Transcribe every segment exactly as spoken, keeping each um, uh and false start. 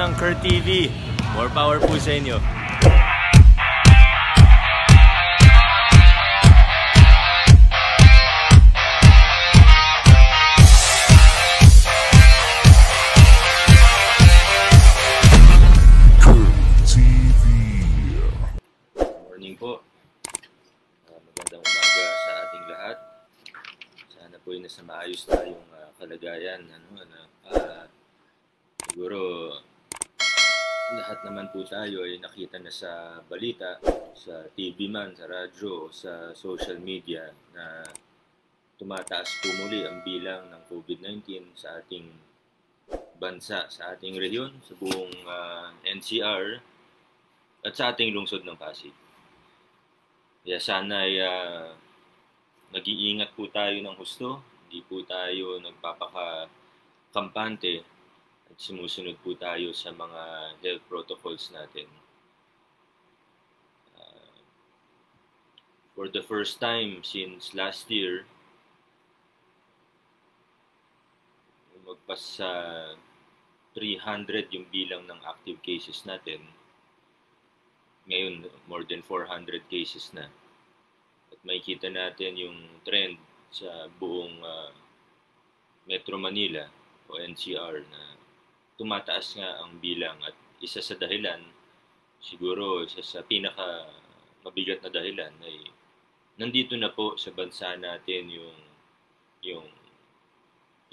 ng Ker T V. More power po sa inyo. Sa maayos tayong uh, kalagayan, ano, ano, uh, siguro lahat naman po tayo ay nakita na sa balita, sa T V man, sa radyo, sa social media na tumataas po muli ang bilang ng COVID nineteen sa ating bansa, sa ating rehiyon, sa buong uh, N C R at sa ating lungsod ng Pasig. Kaya sana'y uh, nag-iingat po tayo ng husto. Hindi po tayo nagpapaka-kampante at sumusunod po tayo sa mga health protocols natin. Uh, for the first time since last year, magpas sa three hundred yung bilang ng active cases natin. Ngayon, more than four hundred cases na. At makikita natin yung trend sa buong uh, Metro Manila o N C R na tumataas nga ang bilang, at isa sa dahilan, siguro isa sa pinaka mabigat na dahilan ay nandito na po sa bansa natin yung yung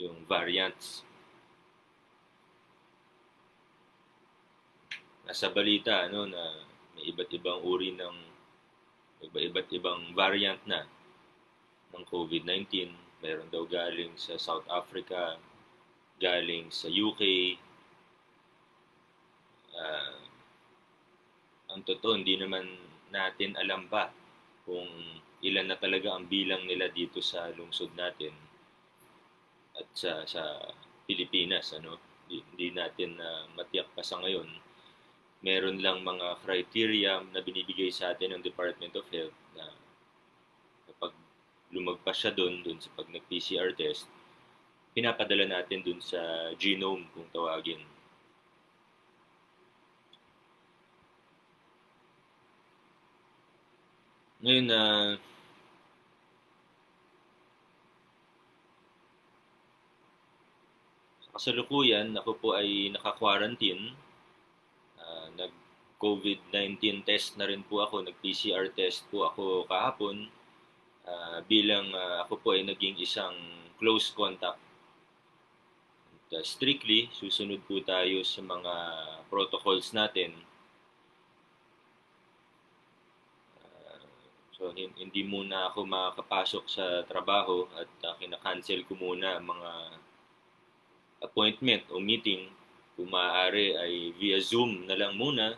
yung variants. Nasa balita, ano, na may iba't ibang uri ng iba't ibang variant na ng COVID nineteen. Meron daw galing sa South Africa, galing sa U K. Uh, ang totoo, hindi naman natin alam pa kung ilan na talaga ang bilang nila dito sa lungsod natin at sa, sa Pilipinas. Ano? Hindi natin uh, matiyak pa sa ngayon. Meron lang mga criteria na binibigay sa atin ng Department of Health na kapag lumagpas siya doon, doon sa pag nag-P C R test, pinapadala natin doon sa genome kung tawagin. Ngayon, uh, sa kasalukuyan, ako po ay naka-quarantine. Uh, Nag-COVID nineteen test na rin po ako, nag-P C R test po ako kahapon. Uh, bilang uh, ako po ay naging isang close contact. And, uh, strictly, susunod po tayo sa mga protocols natin. Uh, so, hindi muna ako makakapasok sa trabaho at uh, kinakancel ko muna mga appointment o meeting. Kung maaari ay via Zoom na lang muna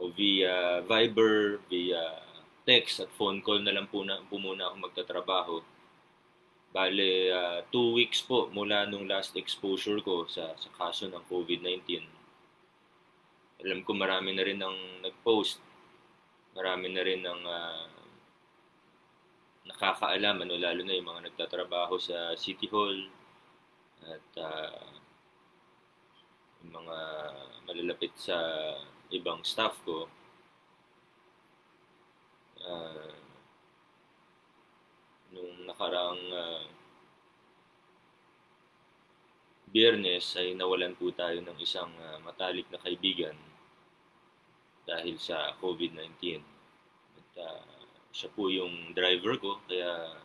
o via Viber, via text at phone call na lang po, na, po muna ako magtatrabaho. Bale, uh, two weeks po mula nung last exposure ko sa, sa kaso ng COVID nineteen. Alam ko marami na rin ang nag-post. Marami na rin ang uh, nakakaalam, ano, lalo na yung mga nagtatrabaho sa City Hall at uh, yung mga malalapit sa ibang staff ko. Uh, nung nakarang uh, Biyernes ay nawalan po tayo ng isang uh, matalik na kaibigan dahil sa COVID nineteen. At uh, siya po yung driver ko, kaya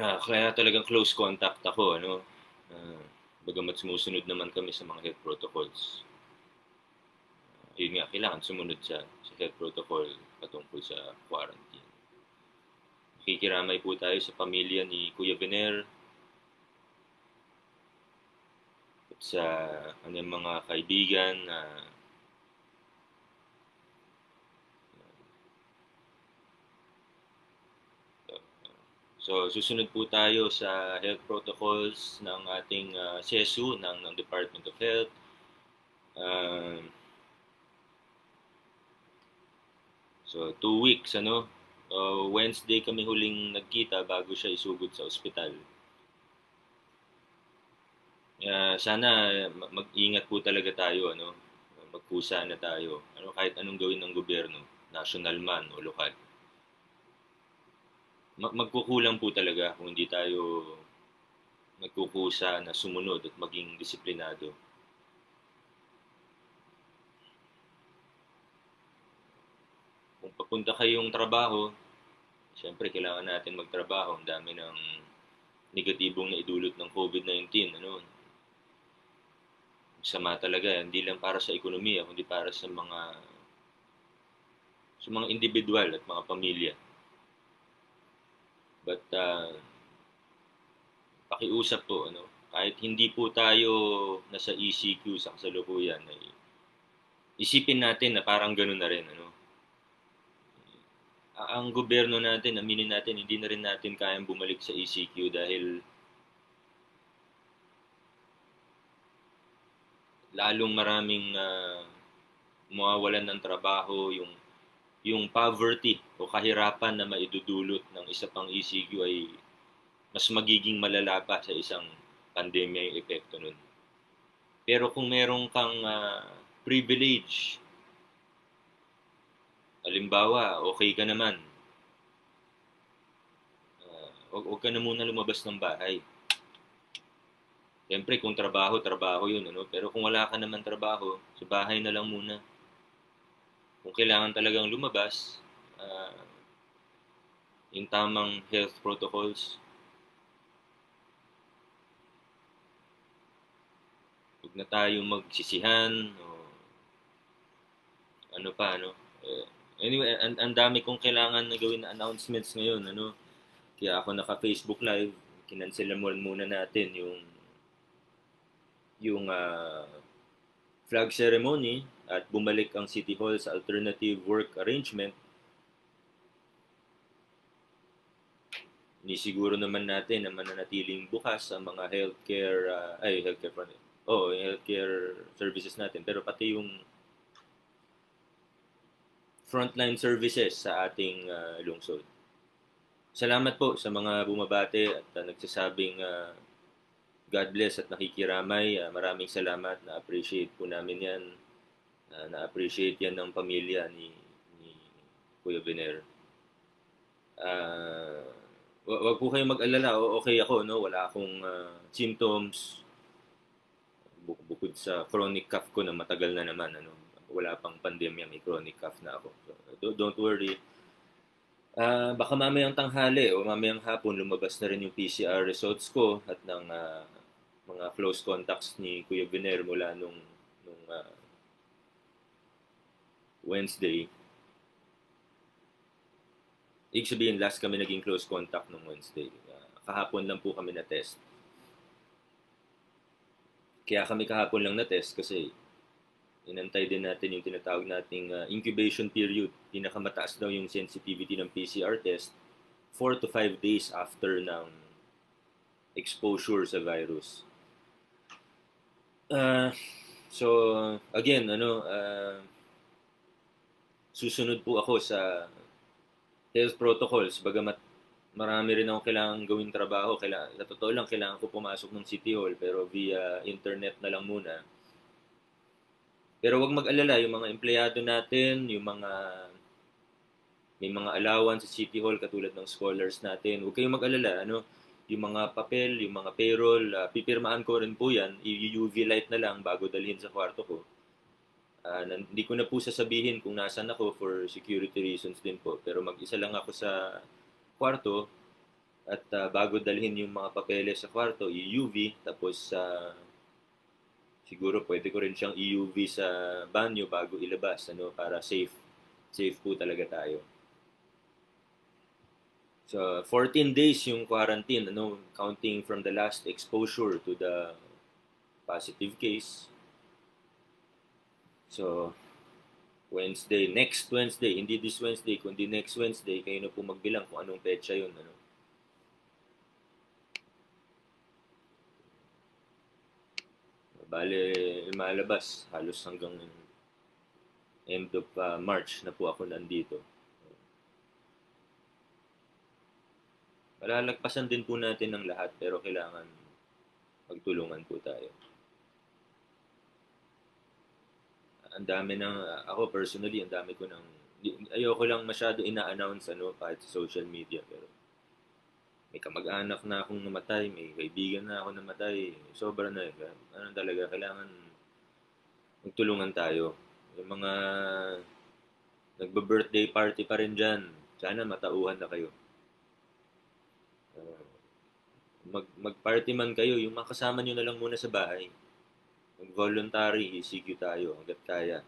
uh, kaya talagang close contact ako, ano, uh, bagamat sumusunod naman kami sa mga health protocols. Yun nga, kailangan sumunod sa, sa health protocol patungkol sa quarantine. Nakikiramay po tayo sa pamilya ni Kuya Vener at sa kanyang mga kaibigan na So, susunod po tayo sa health protocols ng ating uh, S E S U, ng, ng Department of Health. Uh, So, two weeks, ano? Uh, Wednesday kami huling nagkita bago siya isugod sa ospital. uh, sana mag-ingat po talaga tayo, ano? Magkusa na tayo, ano, kahit anong gawin ng gobyerno, national man o lokal. Magkukulang po talaga kung hindi tayo magkukusa na sumunod at maging disiplinado. Kung papunta kayong trabaho, siyempre kailangan natin magtrabaho. Ang dami ng negatibong na idulot ng COVID nineteen. Ano? Sama talaga. Hindi lang para sa ekonomiya, kundi para sa mga, sa mga individual at mga pamilya. But, uh, pakiusap po, ano, kahit hindi po tayo nasa E C Q sa kasalukuyan, ay isipin natin na parang gano'n na rin, ano. Ang gobyerno natin, aminin natin, hindi na rin natin kayang bumalik sa E C Q dahil lalong maraming uh, mawawalan ng trabaho, yung yung poverty o kahirapan na maidudulot ng isa pang E C Q ay mas magiging malala pa sa isang pandemya yung epekto nun. Pero kung meron kang uh, privilege, halimbawa, okay ka naman, uh, huwag ka na muna lumabas ng bahay. Siyempre, kung trabaho, trabaho yun, ano? Pero kung wala ka naman trabaho, sa bahay na lang muna. Kung kailangan talagang lumabas, uh, yung tamang health protocols, huwag na tayong magsisihan, o ano pa, ano. Anyway, and, and dami kong kailangan na gawin na announcements ngayon, ano. Kaya ako naka-Facebook Live, kinanselan muna natin yung, yung, ah, uh, flag ceremony at bumalik ang City Hall sa alternative work arrangement. Nisiguro naman natin na mananatiling bukas ang mga healthcare, uh, ay healthcare, oh, healthcare services natin. Pero pati yung frontline services sa ating uh, lungsod. Salamat po sa mga bumabate at uh, nagsasabing uh, God bless at nakikiramay. Uh, maraming salamat. Na-appreciate po namin yan. Uh, na-appreciate yan ng pamilya ni, ni Kuya Vener. Uh, wag po kayong mag-alala. Okay ako, no? Wala akong uh, symptoms. Bukod sa chronic cough ko na matagal na naman. Ano? Wala pang pandemya. May chronic cough na ako. So, don't worry. Uh, baka mamayang tanghali o mamayang hapon lumabas na rin yung P C R results ko at ng uh, mga close contacts ni Kuya Vener mula nung, nung uh, Wednesday. Ibig sabihin, last kami naging close contact nung Wednesday. Uh, kahapon lang po kami na-test. Kaya kami kahapon lang na-test kasi inantay din natin yung tinatawag nating uh, incubation period. Pinakamataas daw yung sensitivity ng P C R test four to five days after ng exposure sa virus. Uh, so, again, ano, uh, susunod po ako sa health protocols. Bagamat marami rin akong kailangan gawin trabaho. Kailangan, sa totoo lang, kailangan ko pumasok ng City Hall pero via internet na lang muna. Pero wag mag-alala, yung mga empleyado natin, yung mga may mga allowance sa City Hall katulad ng scholars natin, wag kayong mag-alala, ano, yung mga papel, yung mga payroll, uh, pipirmaan ko rin po yan, i-U V light na lang bago dalhin sa kwarto ko. Uh, hindi ko na po sasabihin kung nasaan ako for security reasons din po, pero mag-isa lang ako sa kwarto at uh, bago dalhin yung mga papeles sa kwarto, i-U V, tapos sa uh, siguro pwede ko rin siyang i-U V sa banyo bago ilabas, ano, para safe. Safe po talaga tayo. So, fourteen days yung quarantine, ano, counting from the last exposure to the positive case. So, Wednesday, next Wednesday, hindi this Wednesday, kundi next Wednesday, kayo na po magbilang kung anong petsa yun, ano. Bale, malabas, halos hanggang end of uh, March na po ako nandito. Malalagpasan din po natin ng lahat pero kailangan magtulungan po tayo. Ang dami ng, ako personally, ang dami ko ng, ayoko lang masyado ina-announce ano, kahit sa social media, pero may kamag-anak na akong namatay, may kaibigan na ako namatay, sobra na yun. Ano talaga, kailangan magtulungan tayo. Yung mga nagbe-birthday party pa rin dyan, sana matauhan na kayo. Uh, mag, mag-party man kayo, yung makasama nyo na lang muna sa bahay. Mag-voluntary, I C Q tayo hanggat kaya.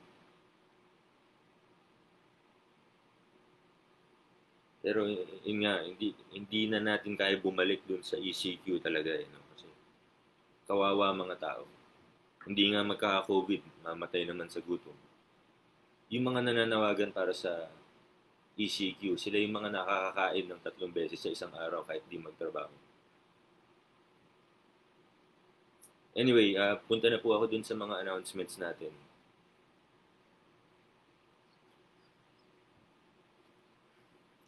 Pero yun nga, hindi, hindi na natin kaya bumalik dun sa E C Q talaga. Eh, no? Kasi kawawa mga tao. Hindi nga magkaka-COVID, mamatay naman sa gutom. Yung mga nananawagan para sa E C Q, sila yung mga nakakakain ng tatlong beses sa isang araw kahit di magtrabaho. Anyway, uh, punta na po ako dun sa mga announcements natin.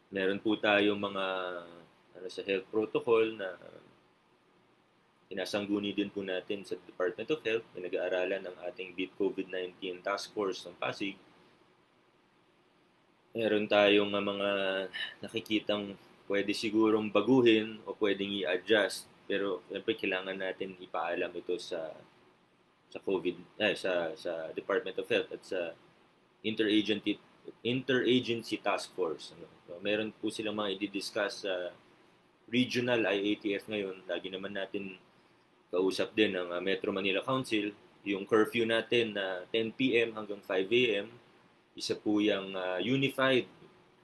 Meron po tayo mga ano, sa health protocol na inasangguni din po natin sa Department of Health na nag-aaralan ng ating Beat COVID nineteen Task Force ng Pasig. Meron tayong mga nakikitang pwede sigurong baguhin o pwedeng i-adjust, pero siyempre kailangan natin ipaalam ito sa sa COVID eh, sa sa Department of Health at sa interagency interagency task force. Ano? So, meron po silang mga i-discuss sa uh, regional I A T F ngayon. Lagi naman natin kausap din ng uh, Metro Manila Council, yung curfew natin na uh, ten p m hanggang five a m Isa po yung uh, unified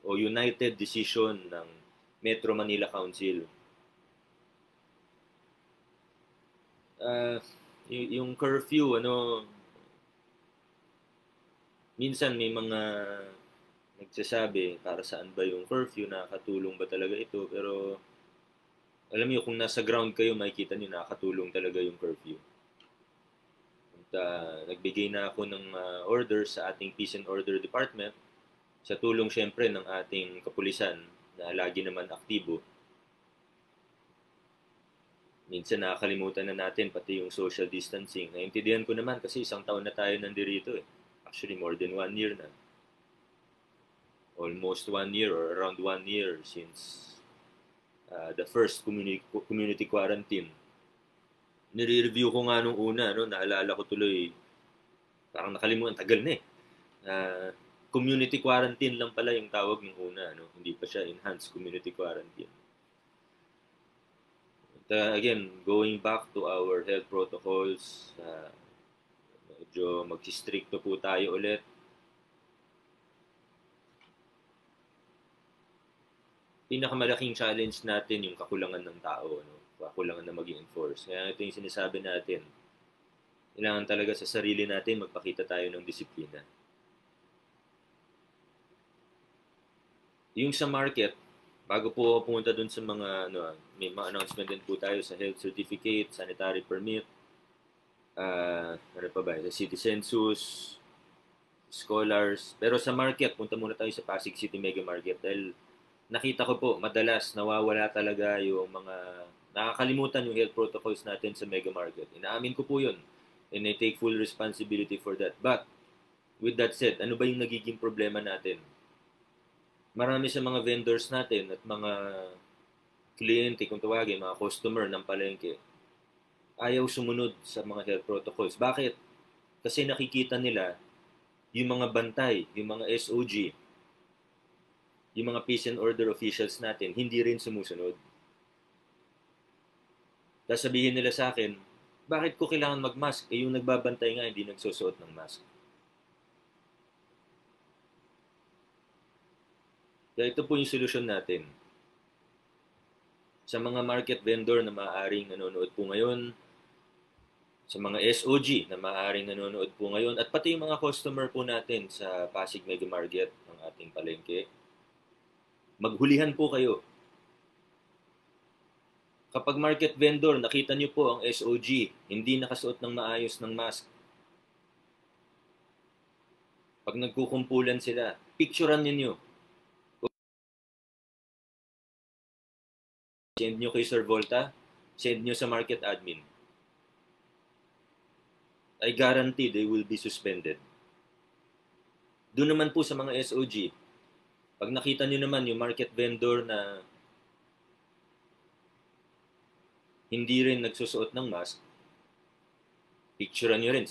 o united decision ng Metro Manila Council. Uh, y- yung curfew, ano, minsan may mga nagsasabi para saan ba yung curfew, nakakatulong ba talaga ito? Pero alam niyo kung nasa ground kayo, makikita niyo nakakatulong talaga yung curfew. At uh, nagbigay na ako ng uh, order sa ating Peace and Order Department sa tulong syempre ng ating kapulisan na lagi naman aktibo. Minsan nakakalimutan na natin pati yung social distancing. Naintindihan ko naman kasi isang taon na tayo nandirito eh. Actually, more than one year na. Almost one year or around one year since uh, the first communi community quarantine. Nire-review ko nga nung una, no? Naalala ko tuloy, parang nakalimutan, tagal na eh. Uh, community quarantine lang pala yung tawag nung una, no? Hindi pa siya enhanced community quarantine. But, uh, again, going back to our health protocols, uh, medyo mag-stricto po tayo ulit. Pinakamalaking challenge natin yung kakulangan ng tao, no? Kakulangan na mag-enforce. Kaya ito yung sinasabi natin. Kailangan talaga sa sarili natin magpakita tayo ng disiplina. Yung sa market, bago po ako pumunta dun sa mga, ano, may mga announcement din po tayo sa health certificate, sanitary permit, Uh, ano pa ba, sa city census, scholars. Pero sa market, punta muna tayo sa Pasig City Mega Market. Dahil nakita ko po, madalas nawawala talaga yung mga, nakakalimutan yung health protocols natin sa Mega Market. Inaamin ko po yun. And I take full responsibility for that. But, with that said, ano ba yung nagiging problema natin? Marami sa mga vendors natin at mga kliyente, kung tawagin, mga customer ng palengke, ayaw sumunod sa mga health protocols. Bakit? Kasi nakikita nila yung mga bantay, yung mga S O G, yung mga peace and order officials natin, hindi rin sumusunod. Tapos sabihin nila sa akin, bakit ko kailangan mag-mask? Eh yung nagbabantay nga, hindi nagsusuot ng mask. Kaya ito po yung solusyon natin. Sa mga market vendor na maaaring nanonood po ngayon, sa mga S O G na maaaring nanonood po ngayon, at pati yung mga customer po natin sa Pasig Mega Market ng ating palengke, maghulihan po kayo. Kapag market vendor, nakita niyo po ang S O G, hindi nakasuot ng maayos ng mask. Pag nagkukumpulan sila, picturean niyo. Send niyo kay Sir Volta, send niyo sa market admin. I guarantee they will be suspended. Doon naman po sa mga S O G, pag nakita nyo naman yung market vendor na hindi rin nagsusuot ng mask, picturean nyo rin.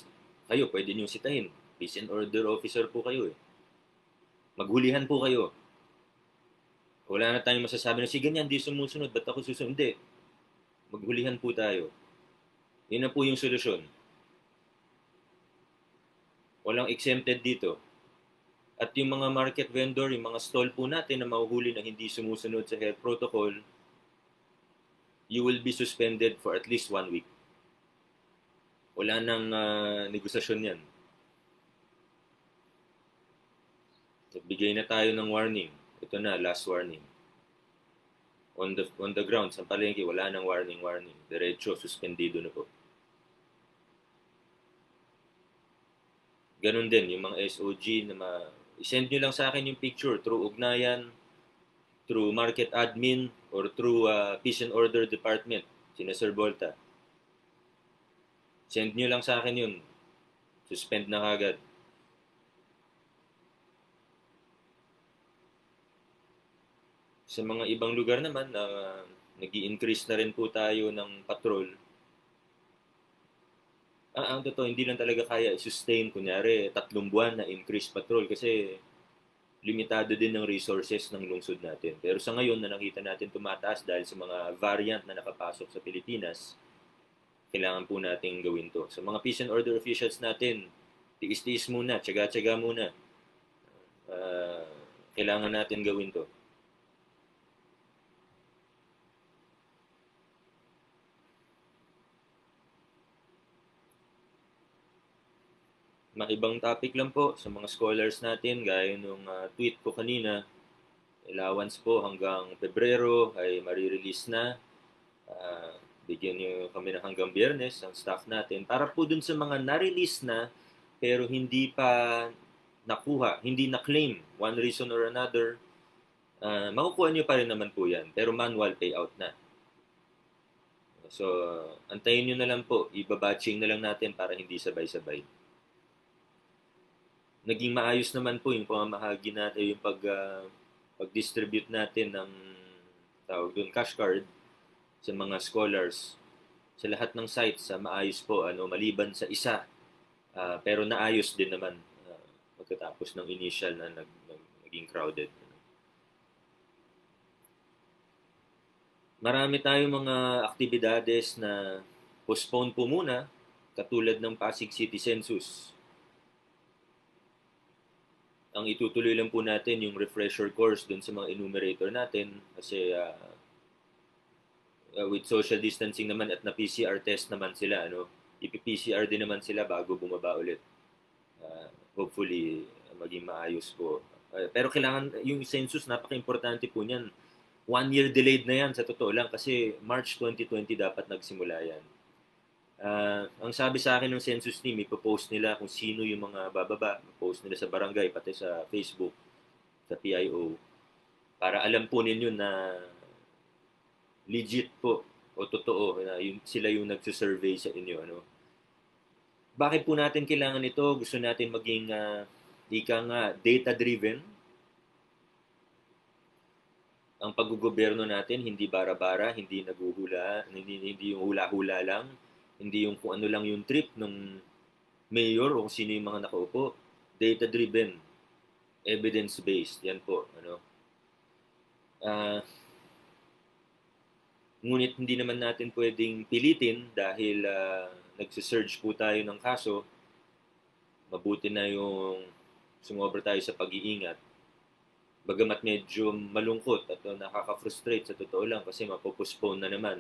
Kayo, pwede nyo sitahin. Peace and order officer po kayo eh. Maghulihan po kayo. Wala na tayong masasabi na, sige ganyan, di sumusunod, ba't ako susunod? Hindi. Maghulihan po tayo. Yun na po yung solusyon. Walang exempted dito. At yung mga market vendor, yung mga stall po natin na mahuhuli na hindi sumusunod sa health protocol, you will be suspended for at least one week. Wala nang uh, negosasyon yan. Nagbigay na tayo ng warning. Ito na, last warning. On the, on the ground, sa palengke, wala nang warning, warning. Diretso, suspendido na po. Ganun din, yung mga S O G na ma... I-send nyo lang sa akin yung picture through ugnayan, through market admin, or through uh, peace and order department, sina Sir Volta. Send nyo lang sa akin yun. Suspend na agad. Sa mga ibang lugar naman, uh, nag-i-increase na rin po tayo ng patrol. Ah, ang totoo, hindi lang talaga kaya i-sustain, kunyari, tatlong buwan na increase patrol kasi limitado din ng resources ng lungsod natin. Pero sa ngayon na nakita natin tumataas dahil sa mga variant na nakapasok sa Pilipinas, kailangan po natin gawin to. Sa mga peace and order officials natin, tiis-tiis muna, tiyaga-tiyaga muna. Uh, kailangan natin gawin to. Ibang topic lang po sa mga scholars natin, gaya nung uh, tweet ko kanina, allowance po hanggang Pebrero ay marirelease na. Uh, bigyan nyo kami na hanggang Biyernes ang staff natin. Para po dun sa mga na-release na pero hindi pa nakuha, hindi na-claim, one reason or another, uh, makukuha nyo pa rin naman po yan, pero manual payout na. So, antayin nyo na lang po, ibabatching na lang natin para hindi sabay-sabay. Naging maayos naman po yung pamamahagi natin, yung pag, uh, pag-distribute natin ng tawag doon, cash card sa mga scholars. Sa lahat ng sites, uh, maayos po, ano, maliban sa isa. Uh, pero naayos din naman uh, pagkatapos ng initial na nag, nag, naging crowded. Marami tayong mga aktibidades na postpone po muna, katulad ng Pasig City Census. Ang itutuloy lang po natin yung refresher course dun sa mga enumerator natin kasi uh, uh, with social distancing naman at na-P C R test naman sila, ano, I P P C R din naman sila bago bumaba ulit. Uh, hopefully, maging maayos po. Uh, pero kailangan, yung census, napaka-importante po niyan. One year delayed na yan, sa totoo lang, kasi March twenty twenty dapat nagsimula yan. Uh, ang sabi sa akin ng census team, ipopost nila kung sino yung mga bababa, post nila sa barangay, pati sa Facebook, sa P I O, para alam po ninyo na legit po o totoo na yung, sila yung nagsusurvey sa inyo. Ano? Bakit po natin kailangan ito? Gusto natin maging uh, ika nga, data-driven. Ang paggugoberno natin, hindi bara-bara, hindi naguhula, hindi, hindi yung hula-hula lang. Hindi yung kung ano lang yung trip ng mayor o kung sino yung mga nakaupo. Data-driven. Evidence-based. Yan po. Ano? Uh, ngunit hindi naman natin pwedeng pilitin dahil uh, nagsisurge po tayo ng kaso. Mabuti na yung sumobra tayo sa pag-iingat. Bagamat medyo malungkot at uh, nakaka-frustrate sa totoo lang kasi mapopostpone na naman.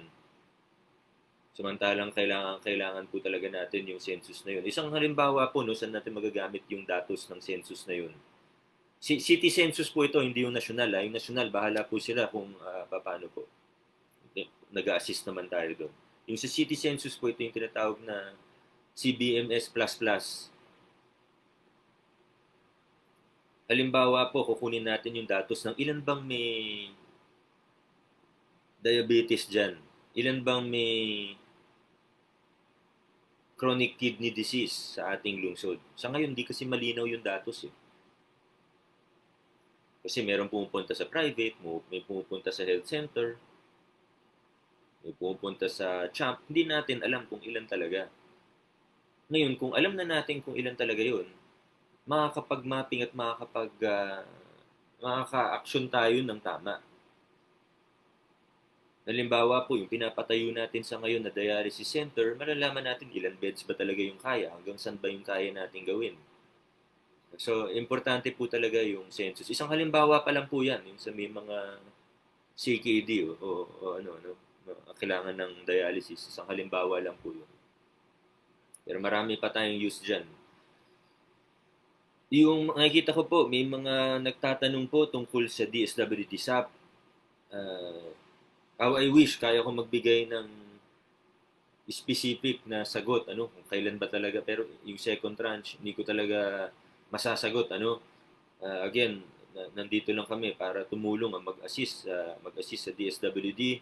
Samantalang kailangan, kailangan po talaga natin yung census na yun. Isang halimbawa po, no, saan natin magagamit yung datos ng census na yun. C City census po ito, hindi yung national. Ha? Yung national, bahala po sila kung uh, paano po. Nag-a-assist naman tayo doon. Yung sa city census po ito, yung tinatawag na C B M S plus plus. Halimbawa po, kukunin natin yung datos ng ilan bang may diabetes dyan. Ilan bang may chronic kidney disease sa ating lungsod. Sa ngayon, di kasi malinaw yung datos eh. Kasi meron pumupunta sa private, may pumupunta sa health center, may pumupunta sa CHAMP. Hindi natin alam kung ilan talaga. Ngayon, kung alam na natin kung ilan talaga yun, makakapag-mapping at makakapag, uh, makaka-action tayo ng tama. Halimbawa po, yung pinapatayo natin sa ngayon na dialysis center, malalaman natin ilan beds ba talaga yung kaya, hanggang saan ba yung kaya natin gawin. So, importante po talaga yung census. Isang halimbawa pa lang po yan, yung sa may mga C K D o, o, o ano, ano, kailangan ng dialysis. Isang halimbawa lang po yun. Pero marami pa tayong use dyan. Yung nakikita ko po, may mga nagtatanong po tungkol sa D S W D S A P. Uh, oh, I wish, kaya ko magbigay ng specific na sagot, ano, kung kailan ba talaga. Pero yung second tranche, hindi ko talaga masasagot, ano, uh, again, na, nandito lang kami para tumulong ang mag-assist, uh, mag-assist sa D S W D,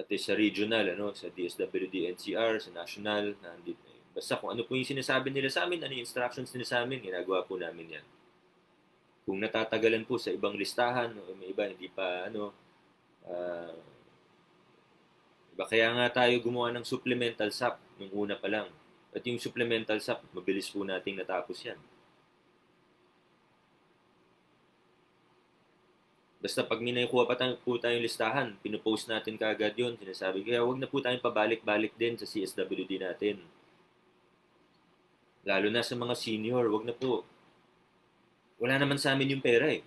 pati sa regional, ano, sa D S W D N C R, sa national, nandito. Basta kung ano po yung sinasabi nila sa amin, ano yung instructions nila sa amin, ginagawa po namin yan. Kung natatagalan po sa ibang listahan, o may iba, hindi pa, ano, uh, iba, kaya nga tayo gumawa ng supplemental S A P, nung una pa lang. At yung supplemental S A P, mabilis po nating natapos yan. Basta pag may nakuha pa tayo, po tayong listahan, pinupost natin kaagad yun, sinasabi. Kaya huwag na po tayong pabalik-balik din sa C S W D natin. Lalo na sa mga senior, huwag na po. Wala naman sa amin yung pera eh.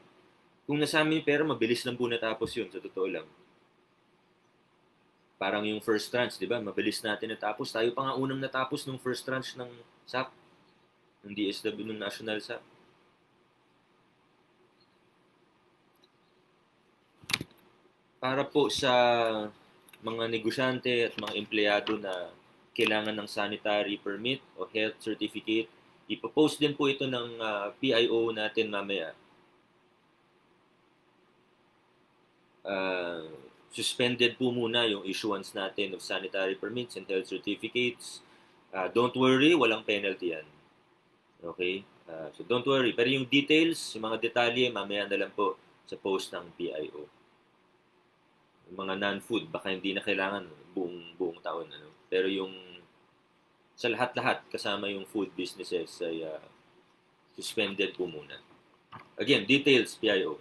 Kung nasa amin yung pera, mabilis lang po natapos yun, sa totoo lang. Parang yung first tranche, di ba? Mabilis natin natapos. Tayo pa nga unang natapos nung first tranche ng S A P, ng D S W, ng National S A P. Para po sa mga negosyante at mga empleyado na kailangan ng sanitary permit o health certificate, ipopost din po ito ng uh, P I O natin mamaya. Uh, suspended po muna yung issuance natin of sanitary permits and health certificates. Uh, don't worry, walang penalty yan. Okay? Uh, so don't worry. Pero yung details, yung mga detalye, mamaya na lang po sa post ng P I O. Mga non-food, baka hindi na kailangan buong, buong taon. Ano? Pero yung sa lahat-lahat, kasama yung food businesses, ay uh, suspended po muna. Again, details, P I O.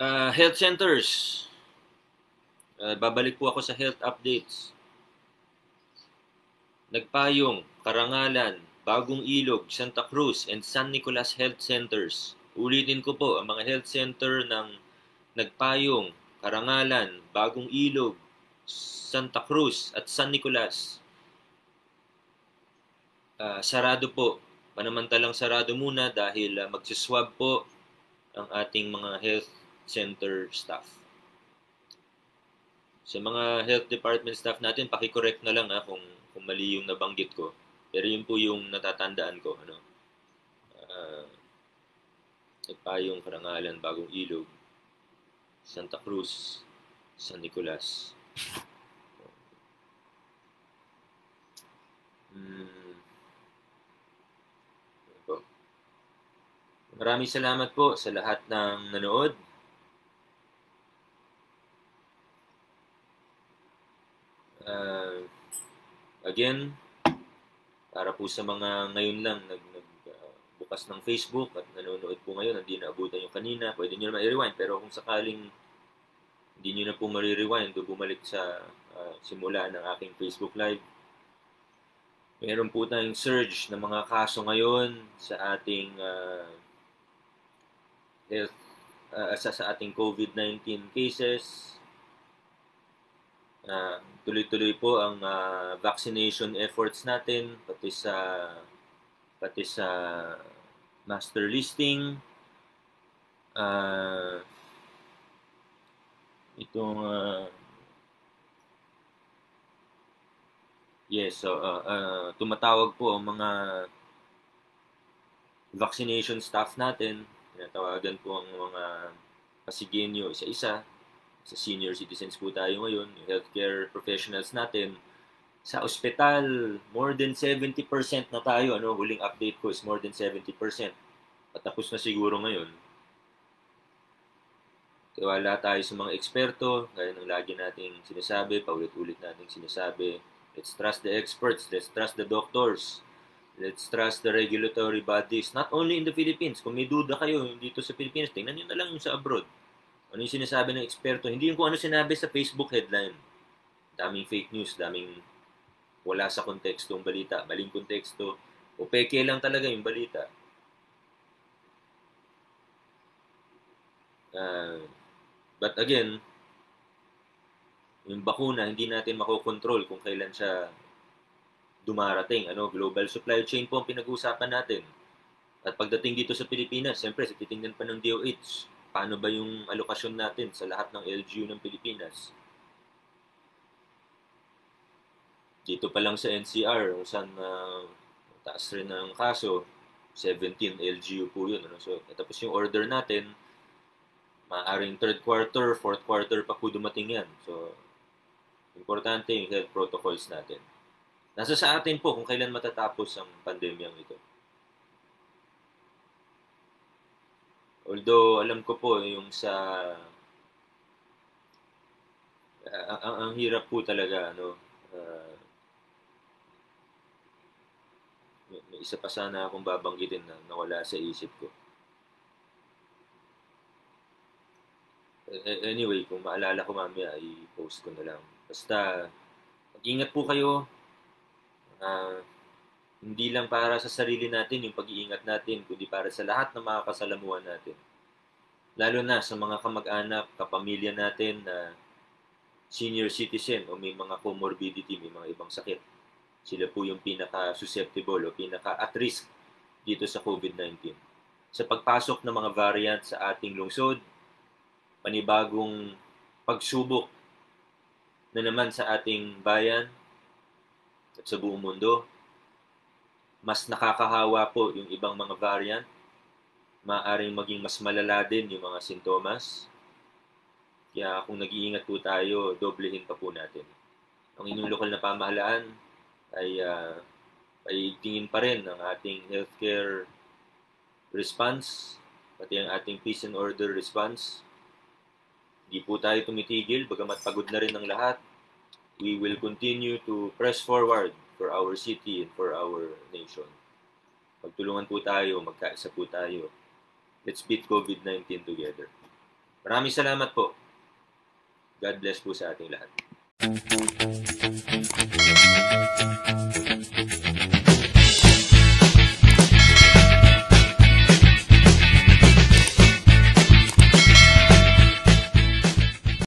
Uh, health centers. Uh, babalik po ako sa health updates. Nagpayong, Karangalan, Bagong Ilog, Santa Cruz, and San Nicolas Health Centers. Ulitin ko po, ang mga health center ng Nagpayong, Karangalan, Bagong Ilog, Santa Cruz at San Nicolas. Uh, sarado po. Panamantalang sarado muna dahil uh, magsiswab po ang ating mga health center staff. Sa mga health department staff natin, paki-correct na lang ha, kung, kung mali yung nabanggit ko. Pero yun po yung natatandaan ko. Ano? Uh, Nagpayong, Karangalan, Bagong Ilog, Santa Cruz, San Nicolas. Hmm. Maraming salamat po sa lahat ng nanood. Uh, again, para po sa mga ngayon lang nagbukas ng Facebook at nanonood po ngayon, hindi naabutan yung kanina, pwede nyo naman i-rewind. Pero kung sakaling hindi nyo na po marirewind o bumalik sa uh, simula ng aking Facebook Live. Meron po tayong surge ng mga kaso ngayon sa ating uh, health, uh, sa, sa ating COVID nineteen cases. Uh, tuloy-tuloy po ang uh, vaccination efforts natin, pati sa, pati sa master listing. Uh, Itong, uh, yes, so, uh, uh, tumatawag po ang mga vaccination staff natin. Tinatawagan po ang mga Pasigenyo isa-isa. Sa senior citizens po tayo ngayon, healthcare professionals natin. Sa ospital, more than seventy percent na tayo. Ano, huling update ko is more than seventy percent. Patapos na siguro ngayon. Tiwala tayo sa mga eksperto. Gaya ng lagi nating sinasabi, paulit-ulit nating sinasabi. Let's trust the experts. Let's trust the doctors. Let's trust the regulatory bodies. Not only in the Philippines. Kung may duda kayo dito sa Philippines, tingnan nyo na lang yung sa abroad. Ano yung sinasabi ng eksperto. Hindi yung kung ano sinabi sa Facebook headline. Daming fake news, daming... wala sa konteksto yung balita, maling konteksto, o peke lang talaga yung balita. Uh, but again, yung bakuna, hindi natin makokontrol kung kailan siya dumarating. Ano, global supply chain po ang pinag-uusapan natin. At pagdating dito sa Pilipinas, siyempre, titingnan pa ng D O H, paano ba yung alokasyon natin sa lahat ng L G U ng Pilipinas? Dito pa lang sa N C R, kung saan uh, taas rin ng kaso, seventeen L G U po yun. Ano? So, tapos yung order natin, maaaring third quarter, fourth quarter pa po dumating yan. So, importante yung health protocols natin. Nasa sa atin po kung kailan matatapos ang pandemyang ito. Although, alam ko po yung sa... Uh, ang, ang hirap po talaga, ano, uh, may isa pa sana akong babanggitin na nawala sa isip ko. Anyway, kung maalala ko mamaya, i-post ko na lang. Basta, mag-ingat po kayo. Uh, hindi lang para sa sarili natin yung pag-iingat natin, kundi para sa lahat ng mga kasalamuhan natin. Lalo na sa mga kamag-anak, kapamilya natin na senior citizen o may mga comorbidity, may mga ibang sakit. Sila po yung pinaka-susceptible o pinaka-at risk dito sa COVID nineteen. Sa pagpasok ng mga variant sa ating lungsod, panibagong pagsubok na naman sa ating bayan at sa buong mundo, mas nakakahawa po yung ibang mga variant. Maaaring maging mas malala din yung mga sintomas. Kaya kung nag-iingat po tayo, doblehin pa po natin. Ang inyong lokal na pamahalaan, ay uh, paitingin pa rin ang ating healthcare response, pati ang ating peace and order response. Hindi po tayo tumitigil, bagamat pagod na rin ang lahat. We will continue to press forward for our city and for our nation. Magtulungan po tayo, magkaisa po tayo. Let's beat COVID nineteen together. Maraming salamat po. God bless po sa ating lahat. Thank you.